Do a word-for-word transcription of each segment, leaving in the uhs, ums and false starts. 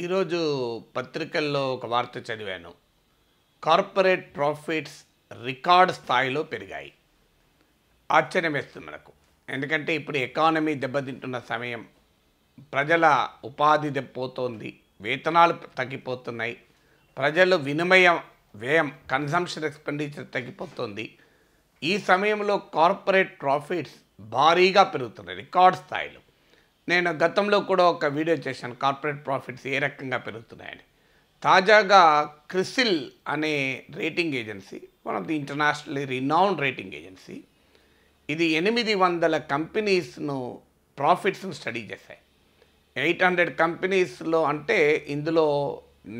ఈరోజు పత్రికల్లో ఒక వార్త చదివాను. కార్పొరేట్ ప్రాఫిట్స్ రికార్డ్ స్థాయిలో పెరిగాయి. ఆశ్చర్యం వేస్తుంది మనకు. ఎందుకంటే ఇప్పుడు ఎకానమీ దెబ్బతింటున్న సమయం, ప్రజల ఉపాధి దెబ్బపోతోంది, వేతనాలు తగ్గిపోతున్నాయి, ప్రజలు వినిమయ వ్యయం కన్సంప్షన్ ఎక్స్పెండిచర్ తగ్గిపోతుంది. ఈ సమయంలో కార్పొరేట్ ప్రాఫిట్స్ భారీగా పెరుగుతున్నాయి, రికార్డ్ స్థాయిలో. నేను గతంలో కూడా ఒక వీడియో చేశాను కార్పొరేట్ ప్రాఫిట్స్ ఏ రకంగా పెరుగుతున్నాయని. తాజాగా క్రిసిల్ అనే rating agency, one of the internationally renowned rating agency, ఇది ఎనిమిది వందల కంపెనీస్ను ప్రాఫిట్స్ను స్టడీ చేశాయి. ఎయిట్ హండ్రెడ్ కంపెనీస్లో అంటే ఇందులో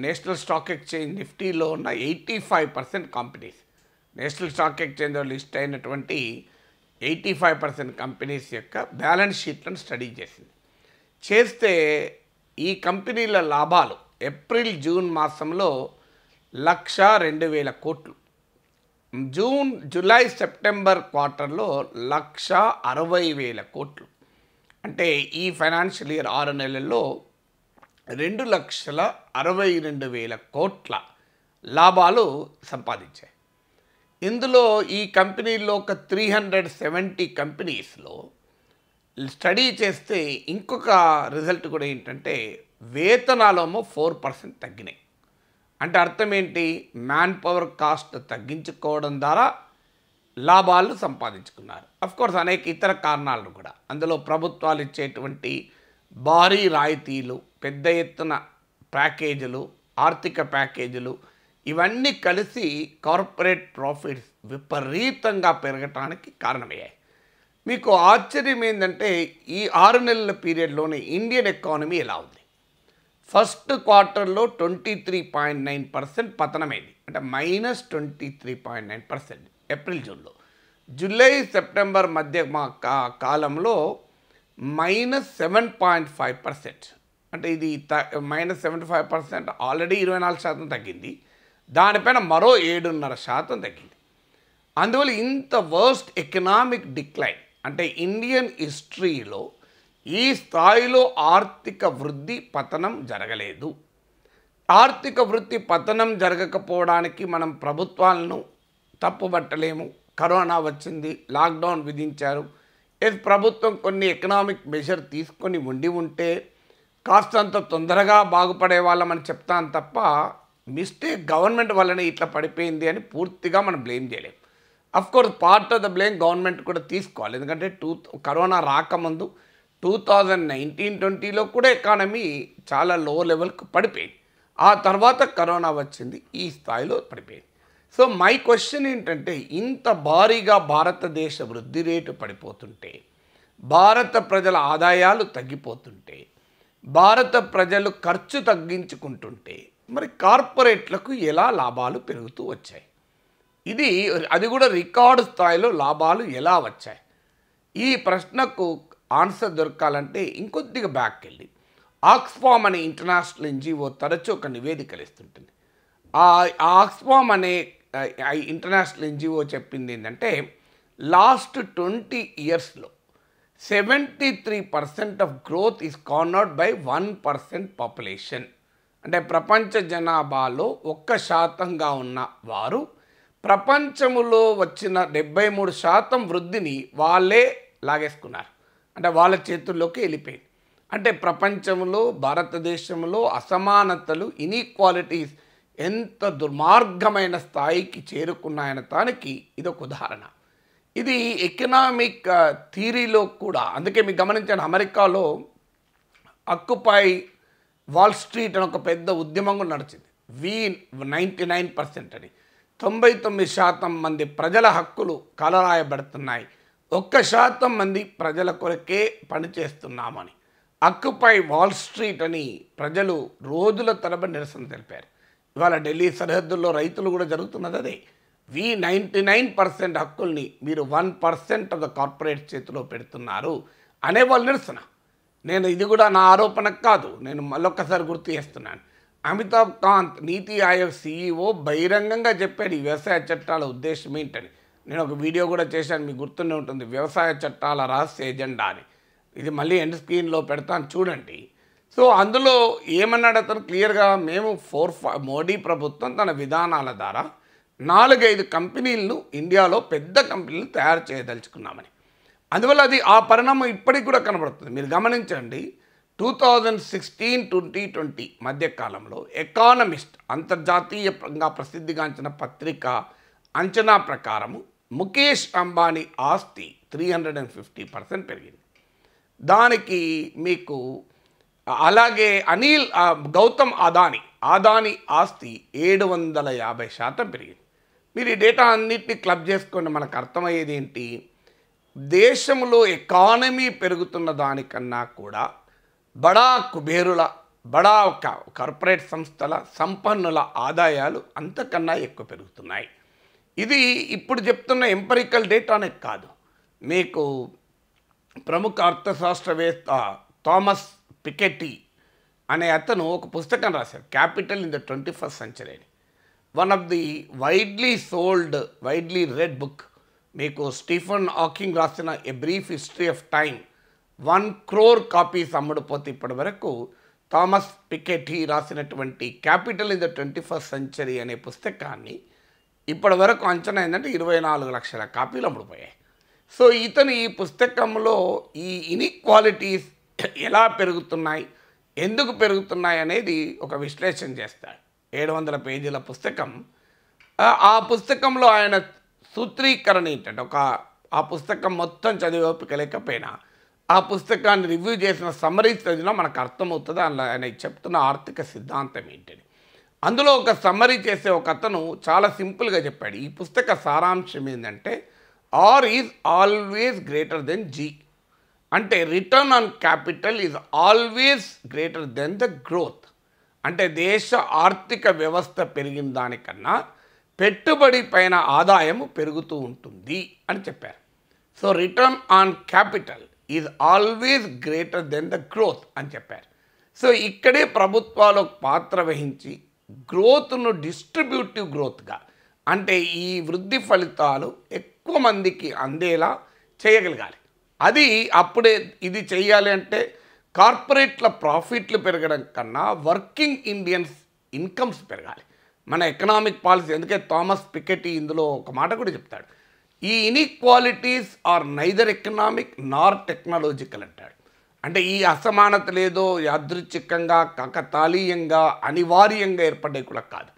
నేషనల్ స్టాక్ ఎక్స్చేంజ్ నిఫ్టీలో ఉన్న eighty five percent companies, national stock ఎక్స్చేంజ్లో లిస్ట్ అయినటువంటి ఎయిటీ ఫైవ్ పర్సెంట్ కంపెనీస్ యొక్క బ్యాలెన్స్ షీట్లను స్టడీ చేసింది. చేస్తే ఈ కంపెనీల లాభాలు ఏప్రిల్ జూన్ మాసంలో లక్ష రెండు వేల కోట్లు, జూన్ జూలై సెప్టెంబర్ క్వార్టర్లో లక్ష అరవై వేల కోట్లు, అంటే ఈ ఫైనాన్షియల్ ఇయర్ ఆరు నెలల్లో రెండు లక్షల అరవై రెండు వేల కోట్ల లాభాలు సంపాదించాయి. ఇందులో ఈ కంపెనీల్లో ఒక త్రీ హండ్రెడ్ సెవెంటీ కంపెనీస్లో స్టడీ చేస్తే ఇంకొక రిజల్ట్ కూడా ఏంటంటే వేతనాలేమో ఫోర్ పర్సెంట్ తగ్గినాయి. అంటే అర్థం ఏంటి? మ్యాన్ పవర్ కాస్ట్ తగ్గించుకోవడం ద్వారా లాభాలు సంపాదించుకున్నారు. అఫ్కోర్స్ అనేక ఇతర కారణాలను కూడా, అందులో ప్రభుత్వాలు ఇచ్చేటువంటి భారీ రాయితీలు, పెద్ద ఎత్తున ప్యాకేజీలు, ఆర్థిక ప్యాకేజీలు, ఇవన్నీ కలిసి కార్పొరేట్ ప్రాఫిట్స్ విపరీతంగా పెరగటానికి కారణమయ్యాయి. మీకు ఆశ్చర్యం ఏంటంటే ఈ ఆరు నెలల పీరియడ్లోనే ఇండియన్ ఎకానమీ ఎలా ఉంది? ఫస్ట్ క్వార్టర్లో twenty three point nine percent పతనమైంది, అంటే minus twenty three point nine percent April జూన్లో. జూలై సెప్టెంబర్ మధ్య మా కాలంలో minus seven point five percent, అంటే ఇది minus seventy five percent already ఇరవై నాలుగు శాతం తగ్గింది, దానిపైన మరో ఏడున్నర శాతం తగ్గింది. అందువల్ల ఇంత వర్స్ట్ ఎకనామిక్ డిక్లైన్, అంటే ఇండియన్ హిస్టరీలో ఈ స్థాయిలో ఆర్థిక వృద్ధి పతనం జరగలేదు. ఆర్థిక వృద్ధి పతనం జరగకపోవడానికి మనం ప్రభుత్వాలను తప్పుబట్టలేము. కరోనా వచ్చింది, లాక్డౌన్ విధించారు. ప్రభుత్వం కొన్ని ఎకనామిక్ మెజర్ తీసుకొని ఉండి ఉంటే కాస్తంత తొందరగా బాగుపడే వాళ్ళమని చెప్తాను తప్ప మిస్టేక్ గవర్నమెంట్ వల్లనే ఇట్లా పడిపోయింది అని పూర్తిగా మనం బ్లేమ్ చేయలేము. Of course part of the blame government కూడా తీసుకోవాలి. ఎందుకంటే టూ కరోనా రాకముందు టూ థౌజండ్ నైన్టీన్ ట్వంటీలో కూడా ఎకానమీ చాలా లో లెవెల్కి పడిపోయింది. ఆ తర్వాత కరోనా వచ్చింది, ఈ స్థాయిలో పడిపోయింది. సో మై క్వశ్చన్ ఏంటంటే ఇంత భారీగా భారతదేశ వృద్ధి రేటు పడిపోతుంటే, భారత ప్రజల ఆదాయాలు తగ్గిపోతుంటే, భారత ప్రజలు ఖర్చు తగ్గించుకుంటుంటే మరి కార్పొరేట్లకు ఎలా లాభాలు పెరుగుతూ వచ్చాయి? ఇది అది కూడా రికార్డు స్థాయిలో లాభాలు ఎలా వచ్చాయి? ఈ ప్రశ్నకు ఆన్సర్ దొరకాలంటే ఇంకొద్దిగా బ్యాక్ వెళ్ళి ఆక్స్ఫామ్ అనే ఇంటర్నేషనల్ ఎన్జిఓ తరచూ ఒక నివేదికలు ఇస్తుంటుంది. ఆ ఆక్స్ఫామ్ అనే ఇంటర్నేషనల్ ఎన్జిఓ చెప్పింది ఏంటంటే లాస్ట్ ట్వంటీ ఇయర్స్లో seventy three percent of growth is cornered by one percent population. అంటే ప్రపంచ జనాభాలో ఒక్క శాతంగా ఉన్న వారు ప్రపంచములో వచ్చిన డెబ్బై మూడు శాతం వృద్ధిని వాళ్ళే లాగేసుకున్నారు, అంటే వాళ్ళ చేతుల్లోకి వెళ్ళిపోయింది. అంటే ప్రపంచంలో భారతదేశంలో అసమానతలు, ఇన్ఈక్వాలిటీస్ ఎంత దుర్మార్గమైన స్థాయికి చేరుకున్నాయన్న దానికి ఇదొక ఉదాహరణ. ఇది ఎకనామిక్ థీరీలో కూడా. అందుకే మీరు గమనించండి, అమెరికాలో అక్కుపై వాల్ స్ట్రీట్ అని ఒక పెద్ద ఉద్యమంగా నడిచింది. వి నైంటీ నైన్ పర్సెంట్ అని తొంభై తొమ్మిది శాతం మంది ప్రజల హక్కులు కాలరాయబడుతున్నాయి, ఒక్క శాతం మంది ప్రజల కొరకే పనిచేస్తున్నామని అక్కుపై వాల్ స్ట్రీట్ అని ప్రజలు రోజుల తరబడి నిరసన తెలిపారు. ఇవాళ ఢిల్లీ సరిహద్దుల్లో రైతులు కూడా జరుగుతున్నది అదే. వి నైంటీ నైన్ పర్సెంట్ హక్కుల్ని మీరు one percent of the corporate చేతిలో పెడుతున్నారు అనే వాళ్ళు నిరసన. నేను ఇది కూడా నా ఆరోపణ కాదు, నేను మళ్ళొక్కసారి గుర్తు చేస్తున్నాను. అమితాబ్ కాంత్, నీతి ఆయోగ్ సిఈఓ బహిరంగంగా చెప్పాడు ఈ వ్యవసాయ చట్టాల ఉద్దేశం ఏంటని. నేను ఒక వీడియో కూడా చేశాను, మీకు గుర్తుండే ఉంటుంది, వ్యవసాయ చట్టాల రహస్య ఎజెండా అని. ఇది మళ్ళీ ఎండ్ స్క్రీన్లో పెడతాను చూడండి. సో అందులో ఏమన్నాడు అతను క్లియర్గా, మేము ఫోర్ మోడీ ప్రభుత్వం తన విధానాల ద్వారా నాలుగైదు కంపెనీలను ఇండియాలో పెద్ద కంపెనీలు తయారు చేయదలుచుకున్నామని. అందువల్ల అది ఆ పరిణామం ఇప్పటికి కూడా కనబడుతుంది. మీరు గమనించండి, two thousand sixteen twenty twenty మధ్యకాలంలో ఎకానమిస్ట్ అంతర్జాతీయంగా ప్రసిద్ధిగాంచిన పత్రిక అంచనా ప్రకారము ముఖేష్ అంబానీ ఆస్తి three hundred and fifty percent పెరిగింది. దానికి మీకు అలాగే అనిల్ గౌతమ్ అదానీ అదానీ ఆస్తి ఏడు వందల యాభై శాతం పెరిగింది. మీరు ఈ డేటా అన్నింటినీ క్లబ్ చేసుకోండి, మనకు అర్థమయ్యేది ఏంటి, దేశంలో ఎకానమీ పెరుగుతున్న దానికన్నా కూడా బడా కుబేరుల బడా కార్పొరేట్ సంస్థల సంపన్నుల ఆదాయాలు అంతకన్నా ఎక్కువ పెరుగుతున్నాయి. ఇది ఇప్పుడు చెప్తున్న ఎంపరికల్ డేటానే కాదు, మీకు ప్రముఖ అర్థశాస్త్రవేత్త థామస్ పికెటీ అనే అతను ఒక పుస్తకం రాశారు, capital in the twenty first century అని. One of the widely sold widely read book. మీకు స్టీఫన్ హాకింగ్ రాసిన a brief history of time one crore copies అమ్ముడుపోతే ఇప్పటి వరకు థామస్ పికెటీ రాసినటువంటి Capital in the twenty first century అనే పుస్తకాన్ని ఇప్పటి వరకు అంచనా ఏంటంటే ఇరవై నాలుగు లక్షల కాపీలు అమ్ముడుపోయాయి. సో ఇతను ఈ పుస్తకంలో ఈ ఇన్ఈక్వాలిటీస్ ఎలా పెరుగుతున్నాయి, ఎందుకు పెరుగుతున్నాయి అనేది ఒక విశ్లేషణ చేస్తాడు. ఏడు వందల పేజీల పుస్తకం. ఆ పుస్తకంలో ఆయన సూత్రీకరణ ఏంటంటే, ఒక ఆ పుస్తకం మొత్తం చదివే ఓపిక లేకపోయినా ఆ పుస్తకాన్ని రివ్యూ చేసిన సమ్మరీ చదివినా మనకు అర్థమవుతుంది అందులో ఆయన చెప్తున్న ఆర్థిక సిద్ధాంతం ఏంటని. అందులో ఒక సమ్మరీ చేసే ఒక అతను చాలా సింపుల్గా చెప్పాడు, ఈ పుస్తక సారాంశం ఏంటంటే r is always greater than g, అంటే return on capital is always greater than the growth. అంటే దేశ ఆర్థిక వ్యవస్థ పెరిగిన దానికన్నా పెట్టుబడి పైన ఆదాయము పెరుగుతూ ఉంటుంది అని చెప్పారు. So return on capital is always greater than the growth అని చెప్పారు. సో ఇక్కడే ప్రభుత్వాలు పాత్ర వహించి గ్రోత్ను డిస్ట్రిబ్యూటివ్ గ్రోత్గా, అంటే ఈ వృద్ధి ఫలితాలు ఎక్కువ మందికి అందేలా చేయగలగాలి. అది అప్పుడే ఇది చేయాలి అంటే కార్పొరేట్ల ప్రాఫిట్లు పెరగడం కన్నా వర్కింగ్ ఇండియన్స్ ఇన్కమ్స్ పెరగాలి మన ఎకనామిక్ పాలసీ. అందుకే థామస్ పికెటీ ఇందులో ఒక మాట కూడా చెప్తాడు, ఈ inequalities are neither economic nor technological అంటాడు. అంటే ఈ అసమానతలు ఏదో యాదృచ్ఛికంగా కాకతాళీయంగా అనివార్యంగా ఏర్పడే కూడా కాదు,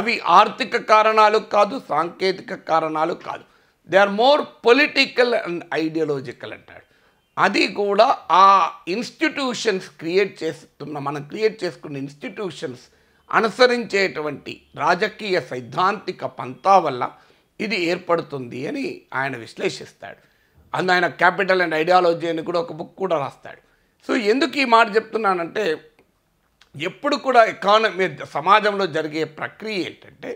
అవి ఆర్థిక కారణాలు కాదు, సాంకేతిక కారణాలు కాదు, they are more political and ideological అంటాడు. అది కూడా ఆ ఇన్స్టిట్యూషన్స్ క్రియేట్ చేస్తున్న మనం క్రియేట్ చేసుకున్న ఇన్స్టిట్యూషన్స్ అనుసరించేటువంటి రాజకీయ సైద్ధాంతిక పంతా వల్ల ఇది ఏర్పడుతుంది అని ఆయన విశ్లేషిస్తాడు. అందులో ఆయన క్యాపిటల్ అండ్ ఐడియాలజీ అని కూడా ఒక బుక్ కూడా రాస్తాడు. సో ఎందుకు ఈ మాట చెప్తున్నానంటే, ఎప్పుడు కూడా ఎకానమీ సమాజంలో జరిగే ప్రక్రియ ఏంటంటే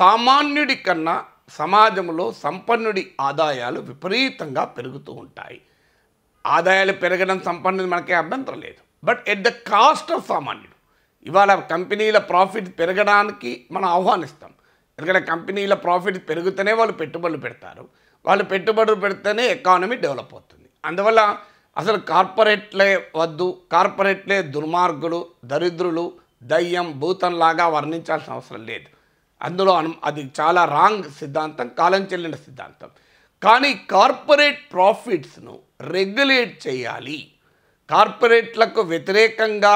సామాన్యుడి కన్నా సమాజంలో సంపన్నుడి ఆదాయాలు విపరీతంగా పెరుగుతూ ఉంటాయి. ఆదాయాలు పెరగడం సంపన్నుడి మనకే అభ్యంతరం లేదు, but at the cost of సామాన్యుడు. ఇవాళ కంపెనీల ప్రాఫిట్ పెరగడానికి మనం ఆహ్వానిస్తాం, ఎందుకంటే కంపెనీల ప్రాఫిట్ పెరుగుతూనే వాళ్ళు పెట్టుబడులు పెడతారు, వాళ్ళు పెట్టుబడులు పెడితేనే ఎకానమీ డెవలప్ అవుతుంది. అందువల్ల అసలు కార్పొరేట్లే వద్దు, కార్పొరేట్లే దుర్మార్గులు, దరిద్రులు, దయ్యం, భూతంలాగా వర్ణించాల్సిన అవసరం లేదు. అందులో అను అది చాలా రాంగ్ సిద్ధాంతం, కాలం చెల్లిన సిద్ధాంతం. కానీ కార్పొరేట్ ప్రాఫిట్స్ను రెగ్యులేట్ చేయాలి, కార్పొరేట్లకు వ్యతిరేకంగా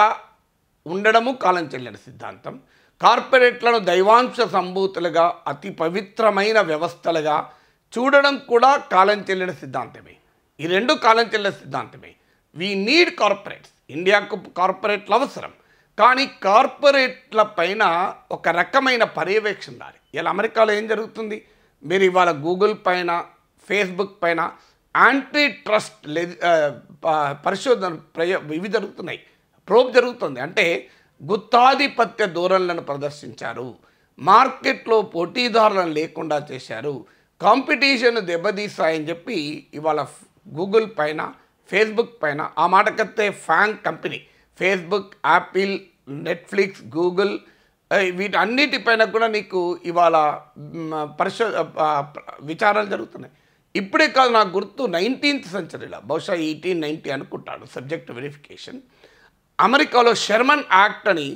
ఉండడము కాలం చెల్లిన సిద్ధాంతం. కార్పొరేట్లను దైవాంశ సంభూతులుగా అతి పవిత్రమైన వ్యవస్థలుగా చూడడం కూడా కాలం చెల్లిన సిద్ధాంతమే. ఈ రెండు కాలం చెల్లిన సిద్ధాంతమే. వీ నీడ్ కార్పొరేట్స్, ఇండియాకు కార్పొరేట్లు అవసరం, కానీ కార్పొరేట్ల పైన ఒక రకమైన పర్యవేక్షణ ఉండాలి. ఇలా అమెరికాలో ఏం జరుగుతుంది, మీరు ఇవాళ గూగుల్ పైన ఫేస్బుక్ పైన యాంటీ ట్రస్ట్ పరిశోధన ప్రయో ఇవి జరుగుతున్నాయి, ప్రోబ్ జరుగుతుంది. అంటే గుత్తాధిపత్య ధోరణులను ప్రదర్శించారు, మార్కెట్లో పోటీదారులను లేకుండా చేశారు, కాంపిటీషన్ దెబ్బతీస్తాయని చెప్పి ఇవాళ గూగుల్ పైన ఫేస్బుక్ పైన, ఆ మాటకత్తే FANG company Facebook, Apple, Netflix, Google వీటన్నిటిపైన కూడా నీకు ఇవాళ పరిశో విచారాలు జరుగుతున్నాయి. ఇప్పుడే కాదు, నాకు గుర్తు నైన్టీన్త్ సెంచరీలో బహుశా ఎయిటీన్ నైంటీ అనుకుంటాడు సబ్జెక్ట్ వెరిఫికేషన్, అమెరికాలో షెర్మన్ యాక్ట్ అని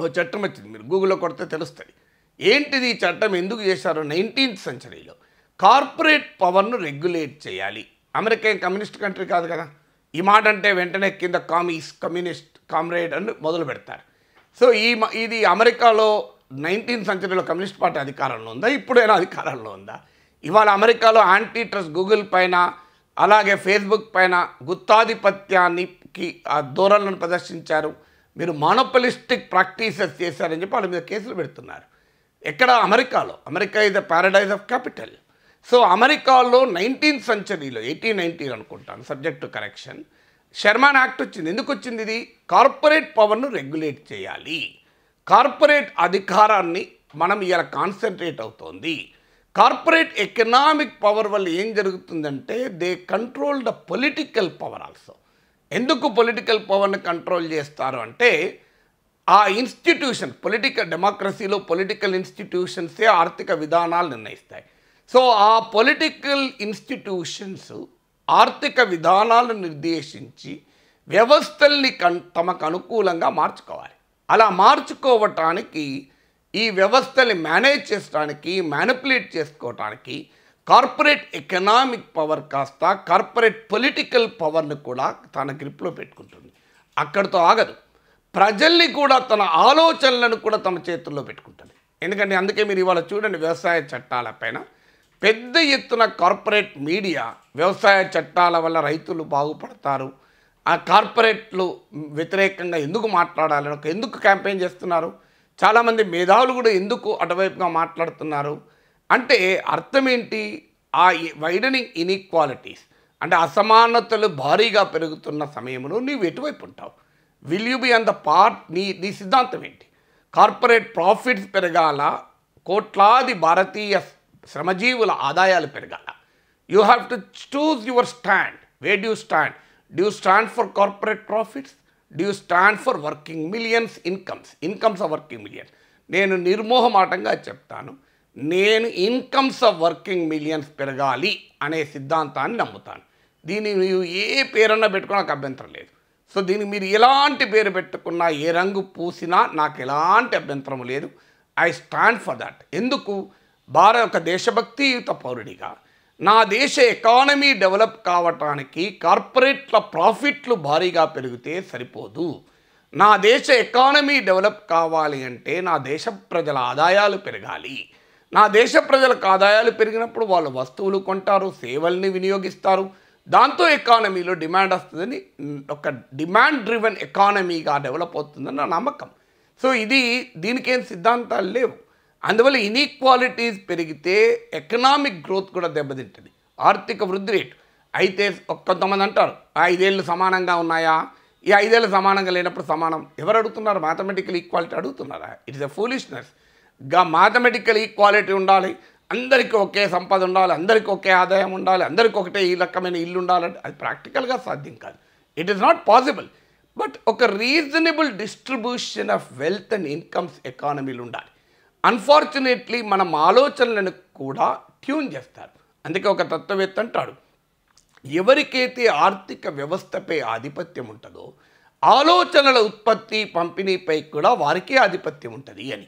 ఒక చట్టం వచ్చింది, మీరు గూగుల్లో కొడితే తెలుస్తుంది. ఏంటిది ఈ చట్టం, ఎందుకు చేశారు? నైన్టీన్త్ సెంచరీలో కార్పొరేట్ పవర్ను రెగ్యులేట్ చేయాలి. అమెరికా కమ్యూనిస్ట్ కంట్రీ కాదు కదా, ఈ మాట అంటే వెంటనే కింద కామీస్ కమ్యూనిస్ట్ కామ్రేడ్ అని మొదలు పెడతారు. సో ఈ ఇది అమెరికాలో నైన్టీన్త్ సెంచరీలో కమ్యూనిస్ట్ పార్టీ అధికారంలో ఉందా? ఇప్పుడైనా అధికారంలో ఉందా? ఇవాళ అమెరికాలో యాంటీ ట్రస్ట్ గూగుల్ పైన అలాగే ఫేస్బుక్ పైన గుత్తాధిపత్యానికి ఆ ధోరణులను ప్రదర్శించారు, మీరు మోనోపలిస్టిక్ ప్రాక్టీసెస్ చేశారని చెప్పి వాళ్ళ మీద కేసులు పెడుతున్నారు. ఎక్కడ? అమెరికాలో. America is the paradise of capital. So అమెరికాలో నైన్టీన్త్ సెంచరీలో ఎయిటీన్ నైన్టీన్ అనుకుంటాను, subject to correction, Sherman act వచ్చింది. ఎందుకు వచ్చింది? ఇది కార్పొరేట్ పవర్ను రెగ్యులేట్ చేయాలి, కార్పొరేట్ అధికారాన్ని మనం ఇలా కాన్సన్ట్రేట్ అవుతోంది. కార్పొరేట్ ఎకనామిక్ పవర్ వల్ల ఏం జరుగుతుందంటే they control the political power also. ఎందుకు పొలిటికల్ పవర్ని కంట్రోల్ చేస్తారు అంటే ఆ ఇన్స్టిట్యూషన్, పొలిటికల్ డెమోక్రసీలో పొలిటికల్ ఇన్స్టిట్యూషన్సే ఆర్థిక విధానాలు నిర్ణయిస్తాయి. సో ఆ పొలిటికల్ ఇన్స్టిట్యూషన్స్ ఆర్థిక విధానాలను నిర్దేశించి వ్యవస్థల్ని కన్ తమకు అనుకూలంగా మార్చుకోవాలి. అలా మార్చుకోవటానికి, ఈ వ్యవస్థని మేనేజ్ చేయడానికి, మ్యానిపులేట్ చేసుకోవటానికి కార్పొరేట్ ఎకనామిక్ పవర్ కాస్త కార్పొరేట్ పొలిటికల్ పవర్ని కూడా తన గ్రిప్లో పెట్టుకుంటుంది. అక్కడితో ఆగదు, ప్రజల్ని కూడా తన ఆలోచనలను కూడా తమ చేతుల్లో పెట్టుకుంటుంది. ఎందుకంటే అందుకే మీరు ఇవాళ చూడండి, వ్యవసాయ చట్టాల పైన పెద్ద ఎత్తున కార్పొరేట్ మీడియా, వ్యవసాయ చట్టాల వల్ల రైతులు బాగుపడతారు, ఆ కార్పొరేట్లు వ్యతిరేకంగా ఎందుకు మాట్లాడాలని ఒక ఎందుకు క్యాంపెయిన్ చేస్తున్నారు, చాలామంది మేధావులు కూడా ఎందుకు అటువైపుగా మాట్లాడుతున్నారు అంటే అర్థం ఏంటి? ఆ వైడనింగ్ ఇన్ఈక్వాలిటీస్ అంటే అసమానతలు భారీగా పెరుగుతున్న సమయంలో నీవు ఎటువైపు ఉంటావు? Will you be on the part? నీ నీ సిద్ధాంతం ఏంటి? కార్పొరేట్ ప్రాఫిట్స్ పెరగాల, కోట్లాది భారతీయ శ్రమజీవుల ఆదాయాలు పెరగాల. You have to choose your stand. Where do stand? Do stand for corporate profits? Do stand for working millions incomes? Incomes of working millions. నేను నిర్మోహమాటంగా చెప్తాను, నేను ఇన్కమ్స్ ఆఫ్ వర్కింగ్ మిలియన్స్ పెరగాలి అనే సిద్ధాంతాన్ని నమ్ముతాను. దీన్ని మీరు ఏ పేరన్నా పెట్టుకున్నా నాకు అభ్యంతరం లేదు. సో దీనికి మీరు ఎలాంటి పేరు పెట్టుకున్నా, ఏ రంగు పూసినా నాకు ఎలాంటి అభ్యంతరం లేదు. I stand for that. ఎందుకు? భారత ఒక దేశభక్తియుత పౌరుడిగా నా దేశ ఎకానమీ డెవలప్ కావటానికి కార్పొరేట్ల ప్రాఫిట్లు భారీగా పెరిగితే సరిపోదు. నా దేశ ఎకానమీ డెవలప్ కావాలి అంటే నా దేశ ప్రజల ఆదాయాలు పెరగాలి. నా దేశ ప్రజలకు ఆదాయాలు పెరిగినప్పుడు వాళ్ళు వస్తువులు కొంటారు, సేవల్ని వినియోగిస్తారు, దాంతో ఎకానమీలో డిమాండ్ వస్తుందని, ఒక డిమాండ్ డ్రివెన్ ఎకానమీగా డెవలప్ అవుతుందని నా నమ్మకం. సో ఇది దీనికేం సిద్ధాంతాలు లేవు. అందువల్ల ఇన్ఈక్వాలిటీస్ పెరిగితే ఎకనామిక్ గ్రోత్ కూడా దెబ్బతింటుంది, ఆర్థిక వృద్ధి రేటు. అయితే కొంతమంది అంటారు ఐదేళ్ళు సమానంగా ఉన్నాయా? ఈ ఐదేళ్ళు సమానంగా లేనప్పుడు సమానం ఎవరు అడుగుతున్నారు? మ్యాథమెటికల్ ఈక్వాలిటీ అడుగుతున్నారా? It is a foolishness. గా మ్యాథమెటికల్ ఈక్వాలిటీ ఉండాలి, అందరికీ ఒకే సంపద ఉండాలి, అందరికీ ఒకే ఆదాయం ఉండాలి, అందరికీ ఒకటే ఈ రకమైన ఇల్లు ఉండాలంటే అది ప్రాక్టికల్గా సాధ్యం కాదు. It is not possible. But ఒక reasonable distribution of wealth and incomes ఎకానమీలు ఉండాలి. అన్ఫార్చునేట్లీ మనం ఆలోచనలను కూడా ట్యూన్ చేస్తారు. అందుకే ఒక తత్వవేత్త అంటాడు, ఎవరికైతే ఆర్థిక వ్యవస్థపై ఆధిపత్యం ఉంటుందో ఆలోచనల ఉత్పత్తి పంపిణీపై కూడా వారికే ఆధిపత్యం ఉంటుంది అని.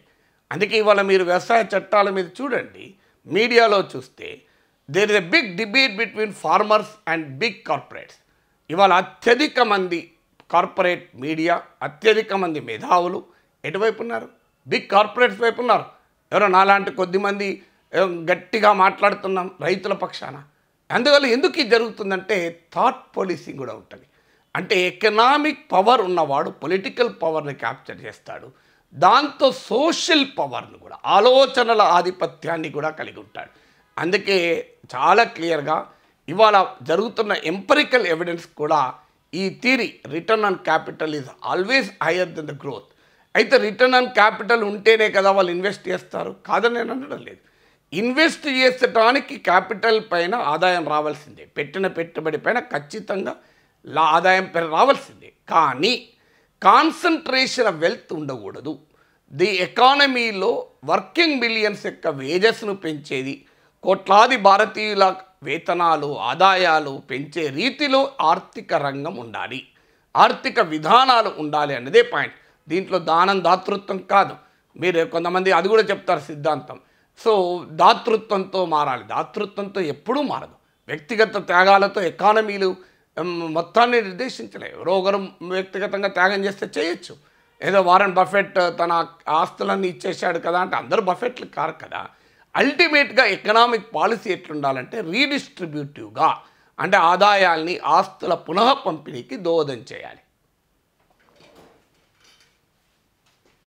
అందుకే ఇవాళ మీరు వ్యవసాయ చట్టాల మీద చూడండి, మీడియాలో చూస్తే there is a big debate between farmers and big corporates. ఇవాళ అత్యధిక మంది కార్పొరేట్ మీడియా, అత్యధిక మంది మేధావులు ఎటువైపు ఉన్నారు? బిగ్ కార్పొరేట్స్ వైపు ఉన్నారు. ఎవరో నాలాంటి కొద్దిమంది గట్టిగా మాట్లాడుతున్నాం రైతుల పక్షాన. అందువల్ల ఎందుకు ఇది జరుగుతుందంటే థాట్ పోలీసింగ్ కూడా ఉంటుంది. అంటే ఎకనామిక్ పవర్ ఉన్నవాడు పొలిటికల్ పవర్ని క్యాప్చర్ చేస్తాడు, దాంతో సోషల్ పవర్ను కూడా, ఆలోచనల ఆధిపత్యాన్ని కూడా కలిగి ఉంటాడు. అందుకే చాలా క్లియర్గా ఇవాళ జరుగుతున్న ఎంపరికల్ ఎవిడెన్స్ కూడా ఈ theory, return on capital is always higher than the growth. అయితే రిటర్న్ ఆన్ క్యాపిటల్ ఉంటేనే కదా వాళ్ళు ఇన్వెస్ట్ చేస్తారు, కాదని నేను అనడం లేదు. ఇన్వెస్ట్ చేసటానికి క్యాపిటల్ పైన ఆదాయం రావాల్సిందే, పెట్టిన పెట్టుబడి పైన ఖచ్చితంగా ఆదాయం పైన రావాల్సిందే. కానీ కాన్సన్ట్రేషన్ ఆఫ్ వెల్త్ ఉండకూడదు. ది ఎకానమీలో వర్కింగ్ మిలియన్స్ యొక్క వేజెస్ను పెంచేది, కోట్లాది భారతీయుల వేతనాలు ఆదాయాలు పెంచే రీతిలో ఆర్థిక రంగం ఉండాలి. ఆర్థిక విధానాలు ఉండాలి అన్నదే పాయింట్. దీంట్లో దానం దాతృత్వం కాదు. మీరు కొంతమంది అది కూడా చెప్తారు సిద్ధాంతం. సో దాతృత్వంతో మారాలి. దాతృత్వంతో ఎప్పుడూ మారదు. వ్యక్తిగత త్యాగాలతో ఎకానమీలు మొత్తాన్ని నిర్దేశించలేవు. ఎవరో ఒకరు వ్యక్తిగతంగా త్యాగం చేస్తే చేయొచ్చు. ఏదో వారెన్ బఫెట్ తన ఆస్తులన్నీ ఇచ్చేశాడు కదా అంటే అందరూ బఫెట్లు కారు కదా. అల్టిమేట్గా ఎకనామిక్ పాలసీ ఎట్లుండాలంటే రీడిస్ట్రిబ్యూటివ్గా, అంటే ఆదాయాల్ని ఆస్తుల పునః పంపిణీకి దోహదం చేయాలి.